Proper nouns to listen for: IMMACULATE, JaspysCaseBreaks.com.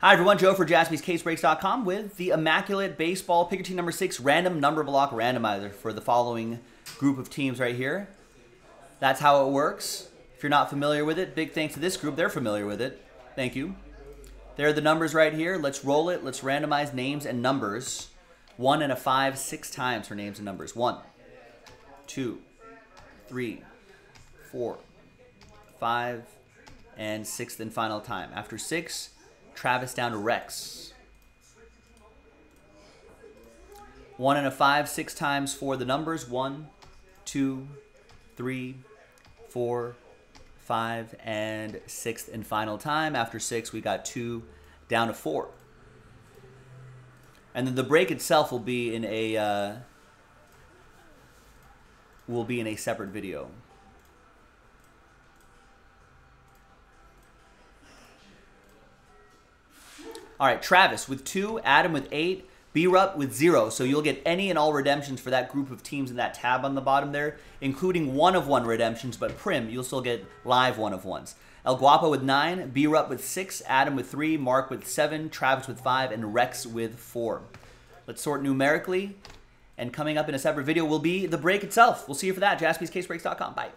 Hi everyone, Joe for JaspysCaseBreaks.com with the Immaculate Baseball Pick Your Team Number 6 Random Number Block Randomizer for the following group of teams right here. That's how it works. If you're not familiar with it, big thanks to this group. They're familiar with it. Thank you. There are the numbers right here. Let's roll it. Let's randomize names and numbers. 1 and a 5, 6 times for names and numbers. 1, 2, 3, 4, 5, and 6th and final time. After 6, Travis down to Rex. 1 and a 5, 6 times for the numbers. 1, 2, 3, 4, 5, and 6th and final time. After 6, we got 2 down to 4. And then the break itself will be in a separate video. All right, Travis with 2, Adam with 8, B-Rup with 0. So you'll get any and all redemptions for that group of teams in that tab on the bottom there, including 1-of-1 redemptions, but Prim, you'll still get live 1-of-1s. El Guapo with 9, B-Rup with 6, Adam with 3, Mark with 7, Travis with 5, and Rex with 4. Let's sort numerically, and coming up in a separate video will be the break itself. We'll see you for that, JaspysCaseBreaks.com. Bye.